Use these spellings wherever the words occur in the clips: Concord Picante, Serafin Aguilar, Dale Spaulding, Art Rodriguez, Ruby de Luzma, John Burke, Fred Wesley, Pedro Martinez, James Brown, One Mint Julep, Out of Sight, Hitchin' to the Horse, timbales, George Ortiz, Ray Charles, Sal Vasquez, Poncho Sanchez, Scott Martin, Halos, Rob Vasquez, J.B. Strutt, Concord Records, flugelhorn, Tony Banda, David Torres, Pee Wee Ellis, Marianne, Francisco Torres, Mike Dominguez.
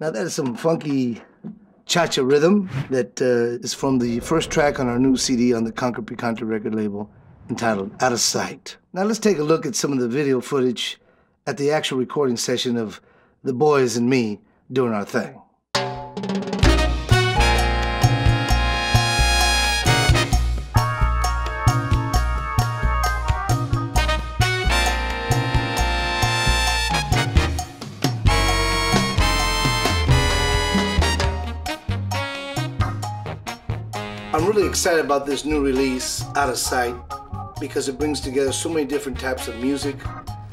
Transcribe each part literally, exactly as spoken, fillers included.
Now that is some funky cha-cha rhythm that uh, is from the first track on our new C D on the Concord Picante record label entitled Out of Sight. Now let's take a look at some of the video footage at the actual recording session of the boys and me doing our thing. I'm really excited about this new release, Out of Sight, because it brings together so many different types of music,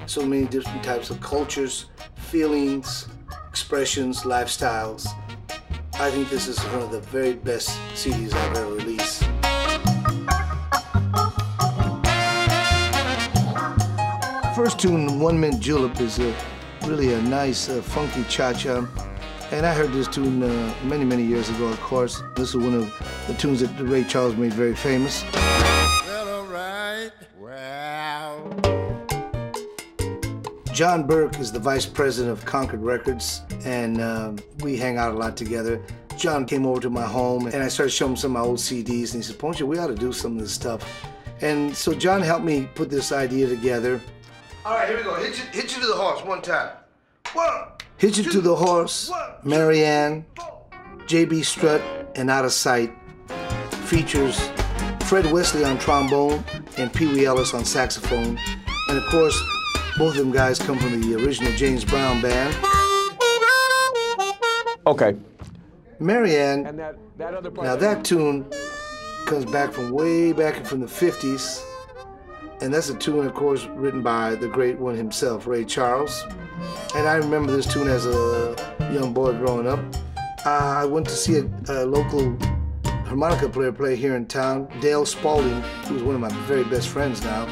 so many different types of cultures, feelings, expressions, lifestyles. I think this is one of the very best C Ds I've ever released. First tune, One Mint Julep, is a, really a nice, uh, funky cha-cha. And I heard this tune uh, many, many years ago, of course. This is one of the tunes that Ray Charles made very famous. Well, all right. Well. John Burke is the vice president of Concord Records, and uh, we hang out a lot together. John came over to my home, and I started showing him some of my old C Ds, and he said, Poncho, we ought to do some of this stuff. And so John helped me put this idea together. All right, here we go. Hitch it, hitch it to the horse one time. One. Hitchin' to the Horse, Marianne, J B. Strutt, and Out of Sight features Fred Wesley on trombone and Pee Wee Ellis on saxophone. And of course, both of them guys come from the original James Brown band. Okay. Marianne, and that, that other part now that tune comes back from way back from the fifties. And that's a tune, of course, written by the great one himself, Ray Charles. And I remember this tune as a young boy growing up. I went to see a, a local harmonica player play here in town, Dale Spaulding, who's one of my very best friends now,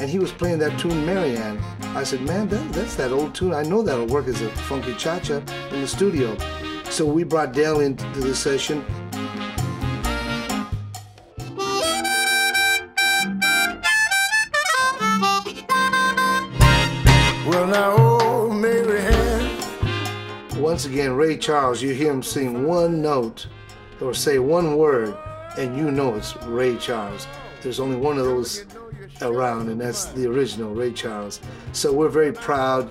and he was playing that tune, Marianne. I said, man, that, that's that old tune. I know that'll work as a funky cha-cha in the studio. So we brought Dale into the session. Well, now, once again, Ray Charles, you hear him sing one note or say one word, and you know it's Ray Charles. There's only one of those around, and that's the original Ray Charles. So we're very proud,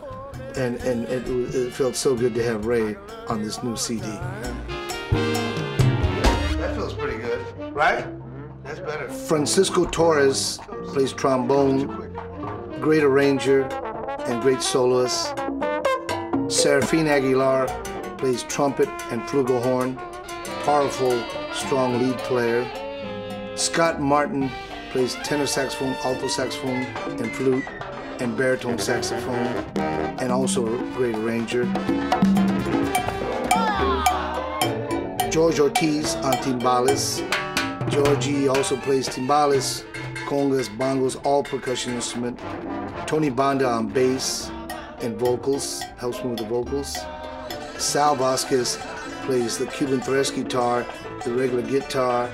and, and, and it felt so good to have Ray on this new C D. That feels pretty good, right? That's better. Francisco Torres plays trombone, great arranger, and great soloist. Serafin Aguilar plays trumpet and flugelhorn, powerful, strong lead player. Scott Martin plays tenor saxophone, alto saxophone, and flute, and baritone saxophone, and also a great arranger. George Ortiz on timbales. Georgie also plays timbales, congas, bongos, all percussion instrument. Tony Banda on bass and vocals, helps me with the vocals. Sal Vasquez plays the Cuban thrash guitar, the regular guitar,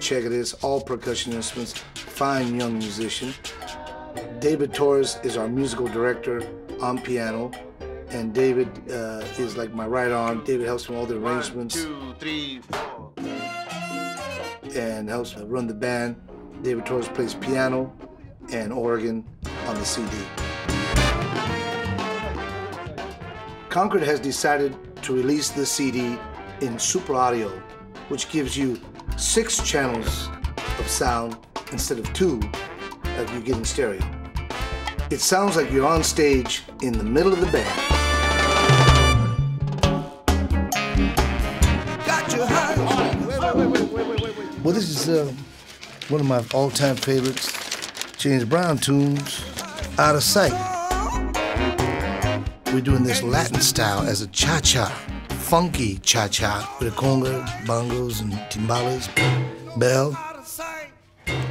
check it is, all percussion instruments, fine young musician. David Torres is our musical director on piano, and David uh, is like my right arm. David helps me with all the arrangements. One, two, three, four. And helps run the band. David Torres plays piano and organ on the C D. Concord has decided to release the C D in Super Audio, which gives you six channels of sound instead of two like you get in stereo. It sounds like you're on stage in the middle of the band. Got your high. Wait, wait, wait, wait, wait, wait. Well, this is uh, one of my all-time favorites, James Brown tunes, Out of Sight. We're doing this Latin style as a cha-cha, funky cha-cha, with a conga, bongos, and timbales, bell.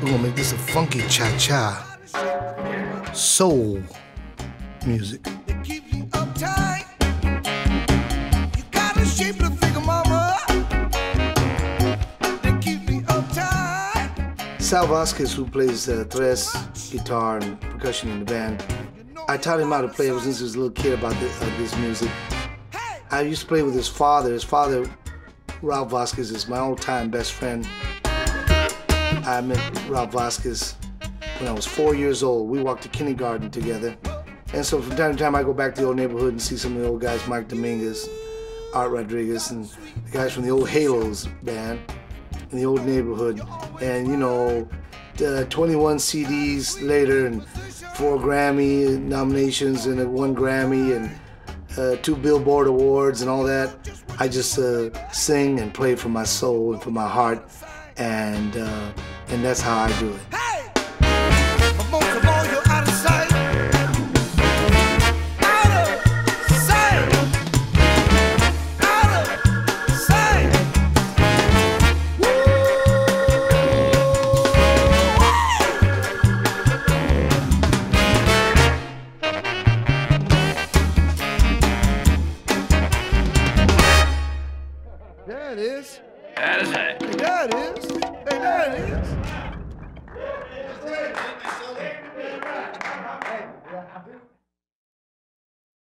We're gonna make this a funky cha-cha, soul music. Sal Vasquez, who plays uh, tres, guitar, and percussion in the band, I taught him how to play ever since he was a little kid about this, uh, this music. I used to play with his father. His father, Rob Vasquez, is my all-time best friend. I met Rob Vasquez when I was four years old. We walked to kindergarten together. And so from time to time, I go back to the old neighborhood and see some of the old guys, Mike Dominguez, Art Rodriguez, and the guys from the old Halos band in the old neighborhood. And, you know, uh, twenty-one C Ds later and four Grammy nominations and one Grammy and Uh, two Billboard Awards and all that. I just uh, sing and play for my soul and for my heart, and uh, and that's how I do it. Hey! Out of sight. Out of sight. Out of sight. That is it. Hey, there it is. Hey, there it is.